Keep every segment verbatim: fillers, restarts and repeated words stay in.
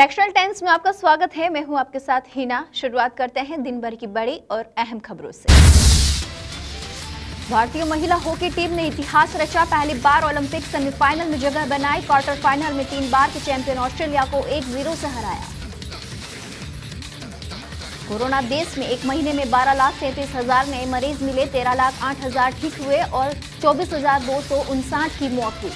Textile times में आपका स्वागत है। मैं हूं आपके साथ हिना। शुरुआत करते हैं दिन भर की बड़ी और अहम खबरों से। भारतीय महिला हॉकी टीम ने इतिहास रचा, पहली बार ओलंपिक सेमीफाइनल में जगह बनाई। क्वार्टर फाइनल में तीन बार के चैंपियन ऑस्ट्रेलिया को एक जीरो से हराया। कोरोना देश में एक महीने में बारह लाख सैंतीस हजार नए मरीज मिले, तेरह लाख आठ हजार ठीक हुए और चौबीस हजार दो सौ उनसाठ की मौत हुई।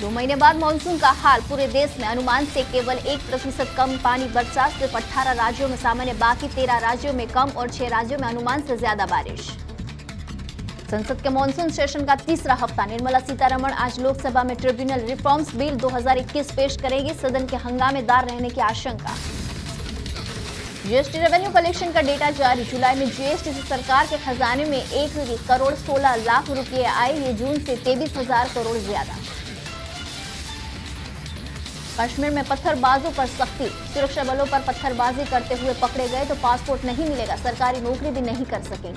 दो महीने बाद मानसून का हाल, पूरे देश में अनुमान से केवल एक प्रतिशत कम पानी बरसा। सिर्फ अठारह राज्यों में सामान्य, बाकी तेरह राज्यों में कम और छह राज्यों में अनुमान से ज्यादा बारिश। संसद के मानसून सेशन का तीसरा हफ्ता, निर्मला सीतारमण आज लोकसभा में ट्रिब्यूनल रिफॉर्म्स बिल दो हजार इक्कीस पेश करेंगी, सदन के हंगामेदार रहने की आशंका। जीएसटी रेवेन्यू कलेक्शन का डेटा जारी, जुलाई में जीएसटी से सरकार के खजाने में एक करोड़ सोलह लाख रुपए आए, ये जून से तेईस हजार करोड़ ज्यादा। कश्मीर में पत्थरबाजों पर सख्ती, सुरक्षा बलों पर पत्थरबाजी करते हुए पकड़े गए तो पासपोर्ट नहीं मिलेगा, सरकारी नौकरी भी नहीं कर सकेंगे।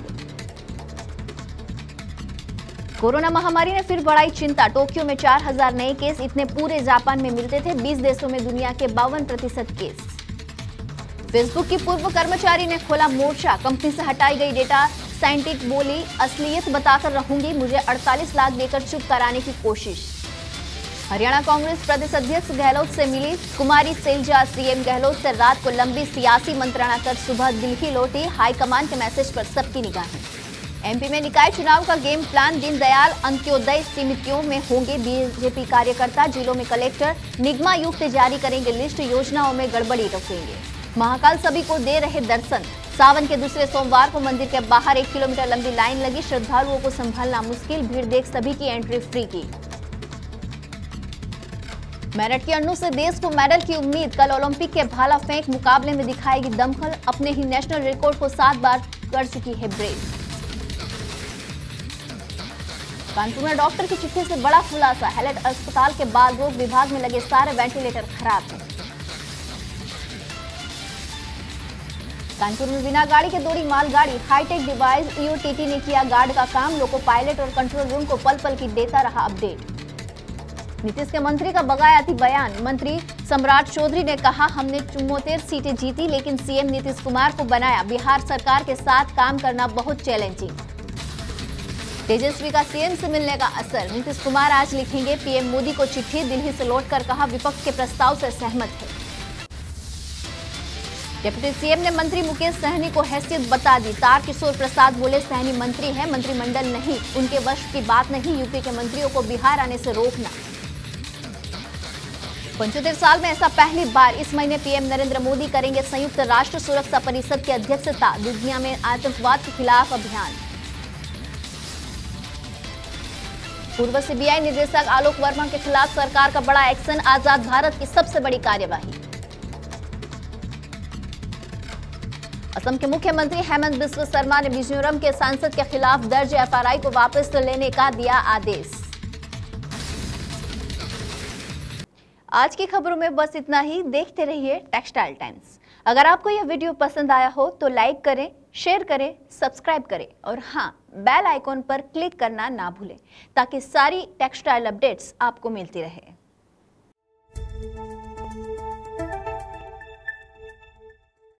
कोरोना महामारी ने फिर बढ़ाई चिंता, टोक्यो में चार हजार नए केस, इतने पूरे जापान में मिलते थे। बीस देशों में दुनिया के बावन प्रतिशत केस। फेसबुक की पूर्व कर्मचारी ने खोला मोर्चा, कंपनी से हटाई गई डेटा साइंटिस्ट बोली, असलियत बताकर रहूंगी, मुझे अड़तालीस लाख देकर चुप कराने की कोशिश। हरियाणा कांग्रेस प्रदेश अध्यक्ष गहलोत से मिली कुमारी सेलजा, सीएम गहलोत से रात को लंबी सियासी मंत्रणा कर सुबह दिल्ली लौटी, हाईकमान के मैसेज पर सबकी निगाहें। एमपी में निकाय चुनाव का गेम प्लान, दीन दयाल अंत्योदय समितियों में होंगे बीजेपी कार्यकर्ता, जिलों में कलेक्टर निगमायुक्त जारी करेंगे लिस्ट, योजनाओं में गड़बड़ी रोकेंगे। महाकाल सभी को दे रहे दर्शन, सावन के दूसरे सोमवार को मंदिर के बाहर एक किलोमीटर लंबी लाइन लगी, श्रद्धालुओं को संभालना मुश्किल, भीड़ देख सभी की एंट्री फ्री की। मेरठ की अनु से देश को मेडल की उम्मीद, कल ओलंपिक के भाला फेंक मुकाबले में दिखाएगी दमखल, अपने ही नेशनल रिकॉर्ड को सात बार कर चुकी है ब्रेक। कानपुर में डॉक्टर की चिट्ठी से बड़ा खुलासा, हेलेट अस्पताल के बाल रोग विभाग में लगे सारे वेंटिलेटर खराब हैं। कानपुर में बिना गाड़ी के दौड़ी मालगाड़ी, हाईटेक डिवाइस ईओटी ने किया गार्ड का काम, लोको पायलट और कंट्रोल रूम को पल पल की देता रहा अपडेट। नीतीश के मंत्री का बगायती बयान, मंत्री सम्राट चौधरी ने कहा हमने चौहत्तर सीटें जीती लेकिन सीएम नीतीश कुमार को बनाया, बिहार सरकार के साथ काम करना बहुत चैलेंजिंग। तेजस्वी का सीएम से मिलने का असर, नीतीश कुमार आज लिखेंगे पीएम मोदी को चिट्ठी, दिल्ली से लौटकर कहा विपक्ष के प्रस्ताव से सहमत है। डिप्टी सीएम ने मंत्री मुकेश सहनी को हैसियत बता दी, तारकिशोर प्रसाद बोले सहनी मंत्री है, मंत्रिमंडल नहीं, उनके वश की बात नहीं, यूपी के मंत्रियों को बिहार आने से रोकना। पचहत्तर साल में ऐसा पहली बार, इस महीने पीएम नरेंद्र मोदी करेंगे संयुक्त राष्ट्र सुरक्षा परिषद की अध्यक्षता, दुनिया में आतंकवाद के खिलाफ अभियान। पूर्व सीबीआई निदेशक आलोक वर्मा के खिलाफ सरकार का बड़ा एक्शन, आजाद भारत की सबसे बड़ी कार्यवाही। असम के मुख्यमंत्री हेमंत बिस्वा सरमा ने मिजोरम के सांसद के खिलाफ दर्ज एफआईआर को वापस लेने का दिया आदेश। आज की खबरों में बस इतना ही। देखते रहिए टेक्सटाइल टाइम्स। अगर आपको यह वीडियो पसंद आया हो तो लाइक करें, शेयर करें, सब्सक्राइब करें और हाँ, बेल आइकॉन पर क्लिक करना ना भूलें ताकि सारी टेक्सटाइल अपडेट्स आपको मिलती रहे।